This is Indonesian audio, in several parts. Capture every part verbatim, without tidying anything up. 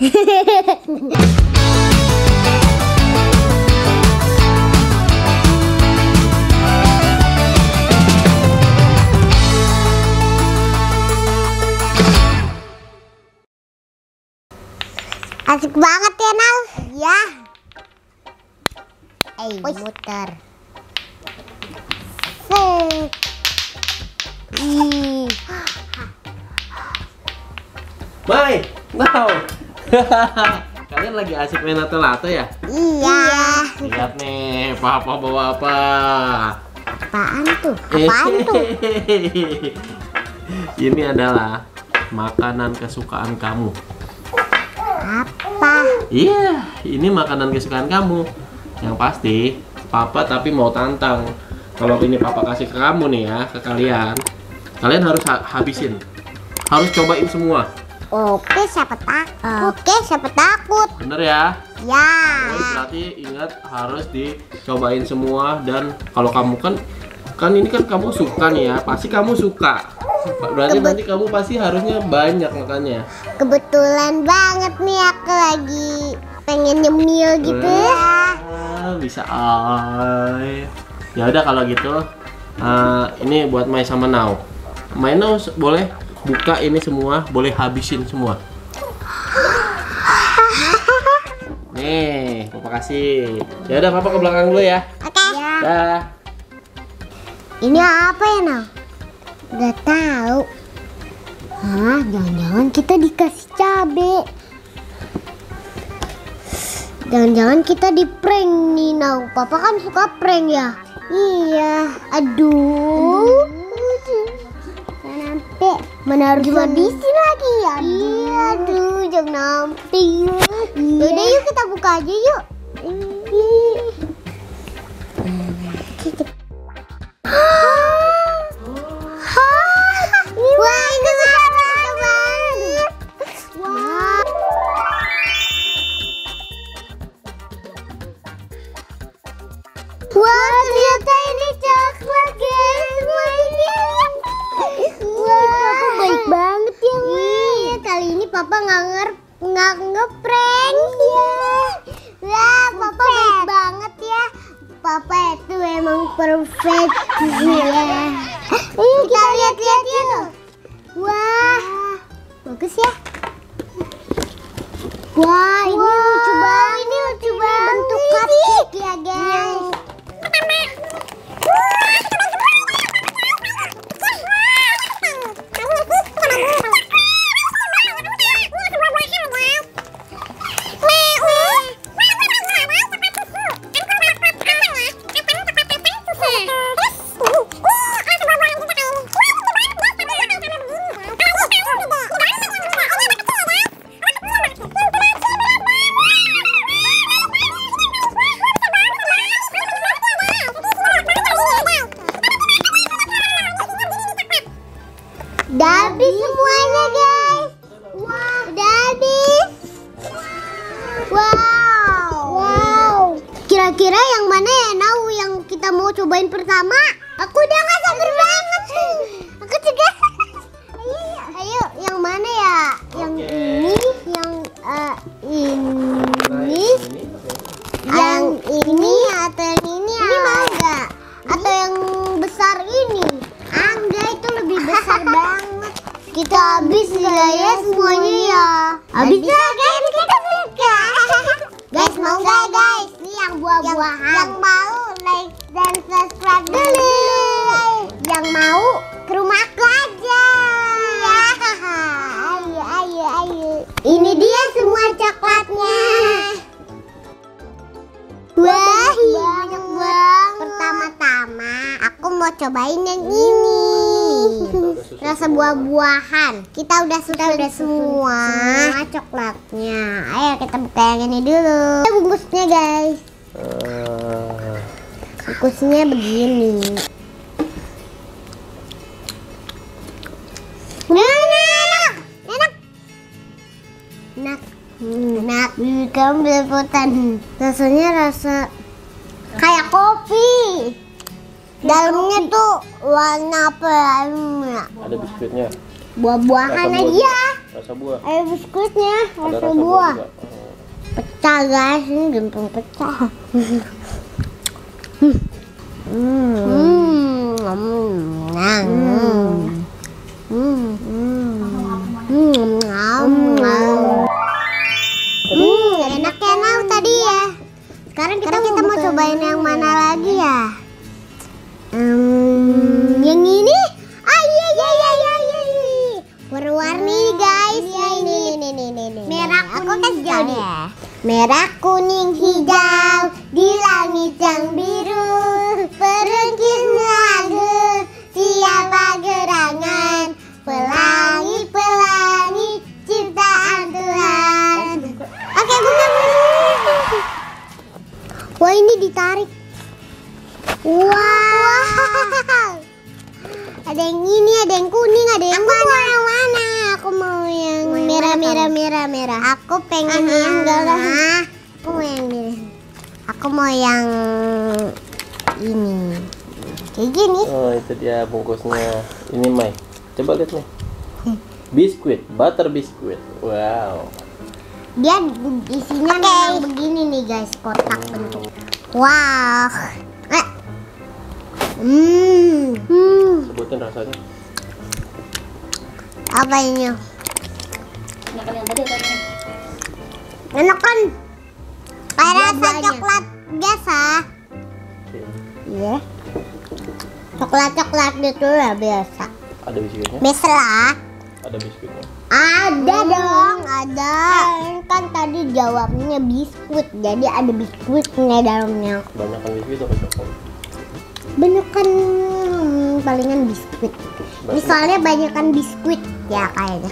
Asik banget ya, Nal. Ya. Eh, muter. Set. Ih. Mai, mau. Kalian lagi asik main lato-lato ya? Iya. Lihat nih, Papa bawa apa? Apaan tuh? Apaan tuh? Ini adalah makanan kesukaan kamu. Apa? Iya, ini makanan kesukaan kamu. Yang pasti Papa tapi mau tantang. Kalau ini Papa kasih ke kamu nih ya, ke kalian. Kalian harus ha habisin. Harus cobain semua. Oke, siapa takut? Oke, siapa takut? Bener ya? Ya. Lalu berarti ingat harus dicobain semua, dan kalau kamu kan kan ini kan kamu suka nih ya. Pasti kamu suka. Berarti Kebet nanti kamu pasti harusnya banyak makannya. Kebetulan banget nih aku lagi pengen nyemil gitu ya. Bisa ay. Ya udah kalau gitu, uh, ini buat Mai sama Now. Meynow boleh buka ini semua, boleh habisin semua. Nih, Papa kasih. Ya udah Papa ke belakang dulu ya. Oke. Okay. Dah. Ini apa ya, Now? Gak tahu. Hah, jangan-jangan kita dikasih cabe. Jangan-jangan kita di prank nih, Now. Papa kan suka prank ya. Iya. Aduh. Jangan sampai menaruh habisin lagi ya. Iya, aduh, jangan sampai. Iya. Udah yuk kita buka aja yuk. Papa nggak nger nggak ngeprank ya. Wah, Papa baik banget ya. Papa itu emang perfect ya. Ayo kita lihat-lihat ya. Wah, bagus ya. Wah, ini wow, lucu banget. Ini lucu banget. Bentuk cupcake ya, guys. Cobain pertama, aku udah gak sabar banget. Aku juga. Ayo, ayo, yang mana ya? Okay. Yang ini, yang uh, ini, yang ini atau yang ini? Ini mau nggak? Atau yang besar ini? Ah, enggak, itu lebih besar banget. Kita habis ya, ya semuanya ya. Habis ya guys, kita buka. Guys mau nggak guys? Ini yang buah-buahan. Yang, yang mau like dan subscribe dulu. Yang mau ke rumah aku aja. Iya. Ayo, ayo, ayo. Ini dia semua coklatnya. Wah, banyak banget. Pertama-tama aku mau cobain yang ini. Rasa buah-buahan. Kita udah sudah udah semua. Semua coklatnya. Ayo kita buka yang ini dulu. Bungkusnya guys. Bungkusnya begini. Enak, enak, enak, enak. Kamu belepotan. Rasanya rasa kayak kopi. Dalamnya tuh warna apa? Ada biskuitnya. Buah-buahan aja. rasa buah. Ada biskuitnya, rasa, rasa buah. buah pecah guys, ini gempeng pecah. hmm. Hmm. Hmm. Hmm. Hmm. Hmm. Hmm. Enak ya Nau tadi ya. Sekarang kita, Sekarang kita mau cobain yang, yang mana lagi ya? Hmm. Yang ini? Ah iya iya iya iya iya. Warna-warni guys. Iya, ini ini ini ini. ini. Merah, kuning, hijau ya. Merah, kuning, hijau di langit yang biru. Perungkin lagu siapa gerangan pelangi-pelangi ciptaan Tuhan. Oke, bunga bunga. Wah, ini ditarik. Wow. Wow. Ada yang ini, ada yang kuning, ada yang aku mana? Aku mana? Aku mau yang merah, merah, merah, merah. Aku pengen Aha. yang galah. Aku mau yang ini. Aku mau yang ini. Kayak gini. Oh, itu dia bungkusnya. Ini Mai. Coba lihat nih. Biskuit, butter biskuit. Wow. Dia isinya okay. begini nih guys, kotak hmm. bentuk. Wow. Hmm. hmm. Sebutin rasanya. Apa ini? Enakan yang tadi apa? Enakan. Kayak rasa coklat biasa. Iya. Yeah. Coklat-coklat gitu ya biasa. Ada biskuitnya? Biasa lah. Ada biskuitnya? Ada hmm. dong, ada. Kan, kan tadi jawabnya biskuit, jadi ada biskuitnya dalamnya. Banyak kan biskuit atau coklat? Bener kan palingan biskuit. Misalnya banyakan biskuit ya kayaknya.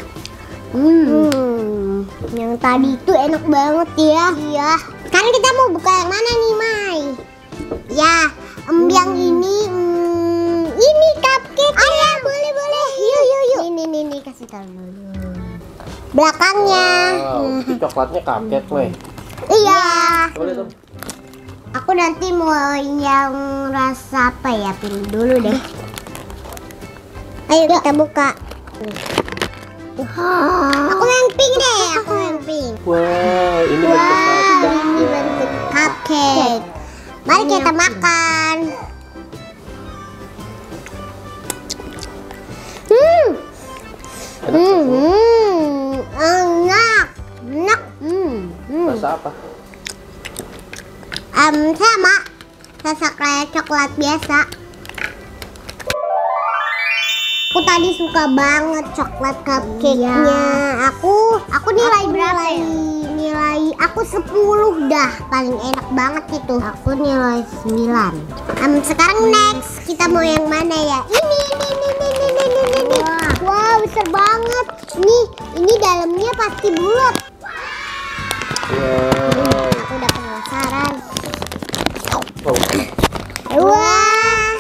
Hmm. hmm. Yang tadi itu enak banget ya. Iya. Sekarang kita mau buka yang mana nih, Mai? Ya, em hmm. yang ini mm, ini cupcake. Oh ya, boleh boleh. Yuk yuk yuk. Ini nih nih kasih taruh dulu. Belakangnya. Wow, hmm. itu coklatnya cupcake, weh. Iya. Boleh tuh. Aku nanti mau yang rasa apa ya, pilih dulu deh. Ayo Yuk. kita buka. Oh. Aku yang pink deh, aku yang pink. Wow, ini wow, bentuk cupcake. Mari ini kita makan. Hmm. Hmm. Hmm. Enak. Enak. Hmm. Hmm. Rasa apa? Um, sama rasa kayak coklat biasa. Aku tadi suka banget coklat cupcake-nya. Iya. Aku aku nilai aku berapa nilai, ya? Nilai aku sepuluh dah, paling enak banget itu. Aku nilai sembilan. Um, sekarang next kita mau yang mana ya? Ini ini ini ini ini ini. ini. Wow, besar banget. Nih, ini dalamnya pasti bulat. Wow. Aku udah penasaran. Oh. Wah,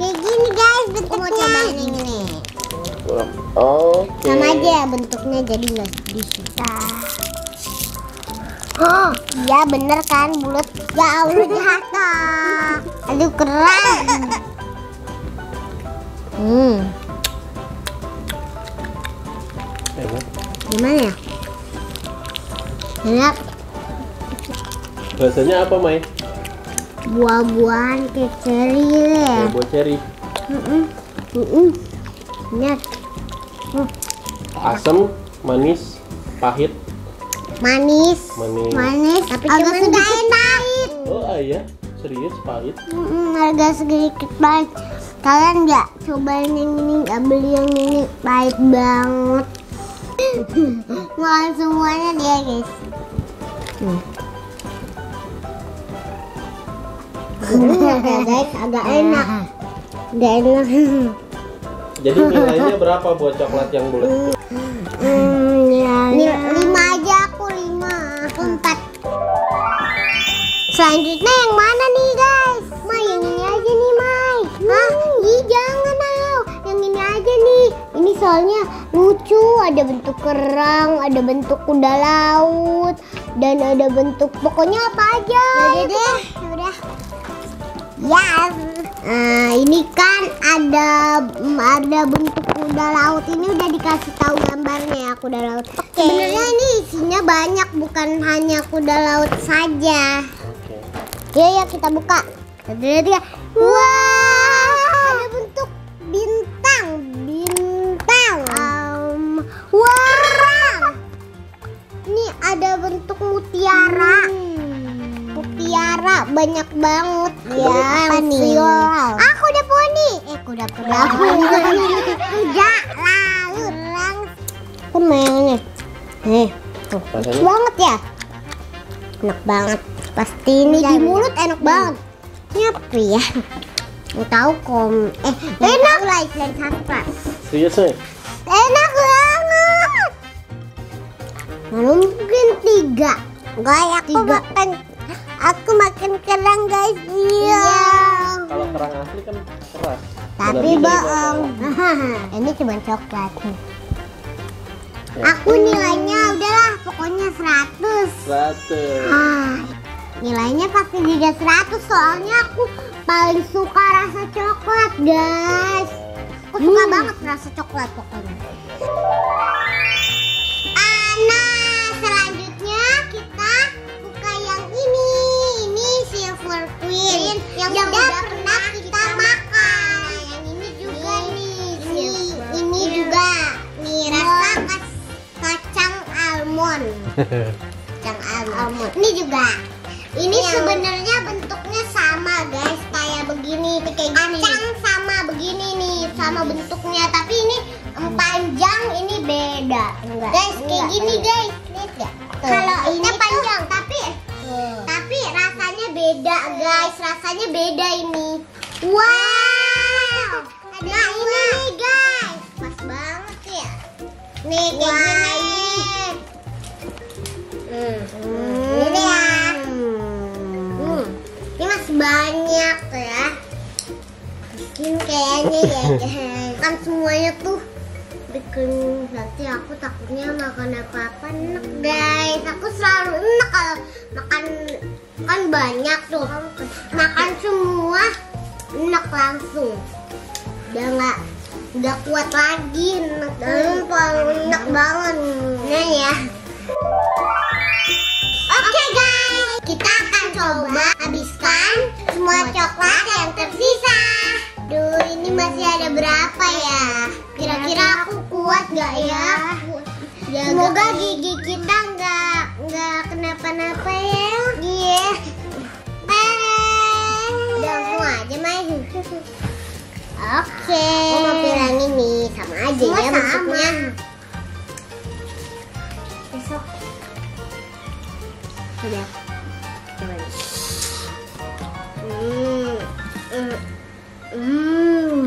kayak gini guys bentuknya. Aku mau cobain yang ini. Okay. Sama aja bentuknya, jadi nggak disita. Oh, iya bener kan bulat. Ya Allah jahat. Aduh keren. Hmm. Gimana ya? Enak. Rasanya apa, Mai? Buah-buahan kayak ceri ya. Buah ceri. Mm -mm. Mm -mm. Nyat. Mm. Asam, manis, pahit. Manis. Manis. Manis. Tapi agak sedikit pahit. Oh iya, serius pahit. Mm -mm, agak sedikit pahit. Kalian nggak cobain yang ini, nggak beli yang ini, pahit banget. Makan semuanya dia guys. Hmm. Guys, agak enak. Agak enak. Jadi nilainya berapa buat coklat yang bulat? Hmm, ya, lima aja aku lima. Aku empat. Selanjutnya yang mana nih guys? Mai yang ini aja nih Mai. Hah? Ih jangan Nau. Yang ini aja nih. Ini soalnya lucu. Ada bentuk kerang, ada bentuk kuda laut, dan ada bentuk pokoknya apa aja. Yaudah deh. Yaudah. Ya, nah, ini kan ada ada bentuk kuda laut. Ini udah dikasih tahu gambarnya ya, kuda laut. Okay. Sebenarnya ini isinya banyak, bukan hanya kuda laut saja. Okay. Ya, ya kita buka. Ada wow, wow, ada bentuk bintang, bintang. Um, wow, ini ada bentuk mutiara. Hmm. Mutiara banyak banget ya, mutiara. Aku udah poni. Eh, kuda kuda. Kuda laut. Aku mainnya. Nih, tuh. Enak banget ya. Enak banget. Pasti ini di mulut enak banget. Nyapi ya. Mau tahu kom? Eh, enak lah ikan sapa. Serius sih. Enak banget. Mana mungkin tiga. Gak, aku makan. Aku makan kerang guys. Iya. Kalau kerang asli kan keras. Tapi bohong. Ini cuma coklat. Ya. Aku nilainya udahlah pokoknya seratus. Ah, nilainya pasti juga seratus soalnya aku paling suka rasa coklat guys. Aku suka hmm. banget rasa coklat pokoknya. Nah, selanjutnya kita buka yang ini. Silver Queen yang, yang udah pernah kita, kita makan. Yang ini juga nih, ini, ini juga nih rasa kas, kacang almond. Kacang almond. Ini juga. Ini yang... sebenarnya bentuknya sama guys, kayak begini, kayak gini. Kacang sama begini nih, sama bentuknya. Tapi ini panjang, ini beda. Enggak. Guys, kayak enggak, gini enggak. Guys. Lihat enggak? Kalau ini panjang, tuh, tapi tuh. tapi rasanya beda guys, rasanya beda ini. Wow, ada nah, ini nih guys, pas banget ya. Nih kayak wow. gini. Hmm. Hmm. Ini ya. Hmm. Ini masih banyak ya. Bikin kayaknya ya. Kan semuanya tuh bikin nanti aku takutnya makan apa-apa enak guys. Aku selalu enak kalau makan. Kan banyak tuh, makan semua enak langsung. Udah nggak, udah kuat lagi, enak hmm, banget, enak banget. Nah ya. Oke okay, guys, kita akan coba habiskan semua coklat yang tersisa. Duh, ini masih ada berapa ya? Kira-kira aku kuat nggak ya? Semoga gigi kita nggak nggak kenapa-napa ya. Oke. Okay. Aku mau bilang ini sama aja Mas ya bentuknya. Besok. Sudah. Coba. Hmm. Hmm.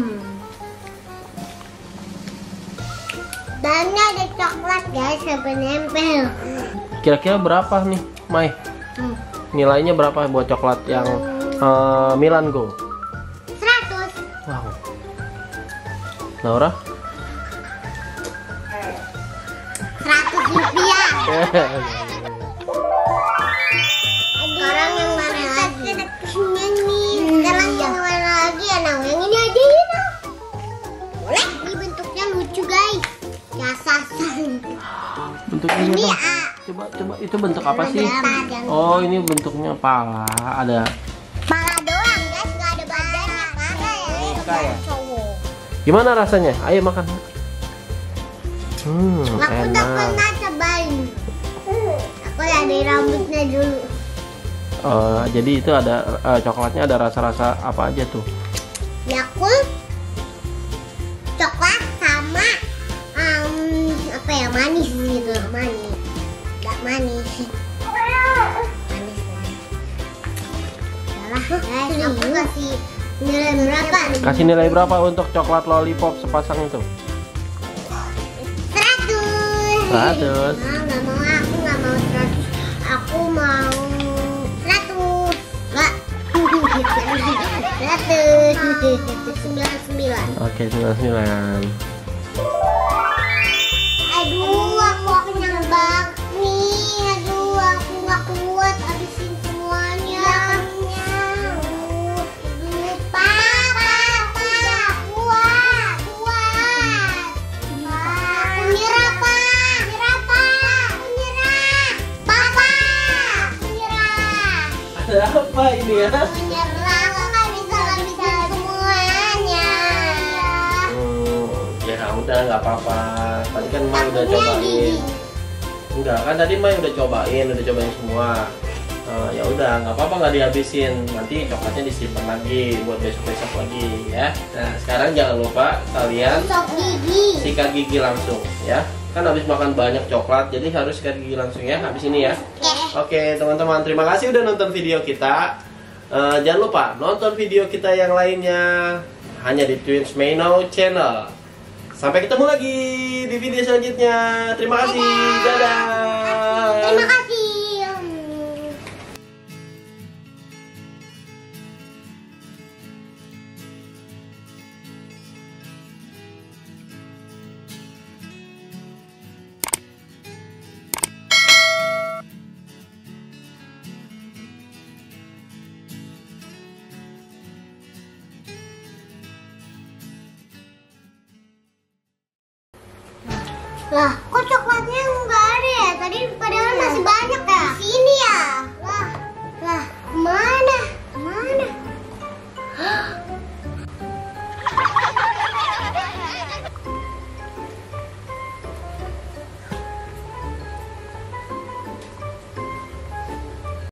Banyak ada coklat guys, sampai nempel. Kira-kira berapa nih, Mai? Hmm. Nilainya berapa buat coklat yang hmm. uh, Milan Go? Wow, Laura? seratus rupiah. Sekarang yang mana lagi? Sekarang yang mana lagi ya, Nang? Yang ini aja ya, Nang. Boleh? Ini bentuknya lucu guys. Ya sasan. Bentuknya ini apa? Coba, coba itu bentuk apa sih? Oh, ini bentuknya pala. Ada. Gimana rasanya? Ayo makan. Hmm, aku enak. Udah pernah cobain. Aku dari rambutnya dulu. Uh, jadi itu ada uh, coklatnya ada rasa-rasa apa aja tuh? Yakult, coklat sama um, apa ya manis gitu, manis, nggak manis. Manis. Salah. Guys, aku kasih nilai berapa? Kasih nilai berapa untuk coklat lollipop sepasang itu? seratus. seratus. Nah, nggak mau, aku nggak mau seratus. Aku mau seratus. Nggak. seratus. Oke, sembilan puluh sembilan. Aduh, aku kenyang banget nih. Aduh, aku nggak kuat habisin semuanya. Aduh, apa ini ya? Menyerah, aku nggak bisa bisa semuanya. Hmm, ya udah nggak apa-apa. Tadi kan Mai udah cobain. Enggak kan tadi Mai udah cobain, udah cobain semua. Uh, ya udah nggak apa-apa nggak dihabisin. Nanti coklatnya disimpan lagi buat besok-besok lagi ya. Nah sekarang jangan lupa kalian gigi. sikat gigi langsung ya. Kan habis makan banyak coklat jadi harus sikat gigi langsung ya habis ini ya. Oke okay, teman-teman terima kasih udah nonton video kita. Uh, jangan lupa nonton video kita yang lainnya hanya di Twins Meynow Channel. Sampai ketemu lagi di video selanjutnya. Terima kasih. Dadah. Terima kasih. Lah, kok coklatnya nggak ada ya? Tadi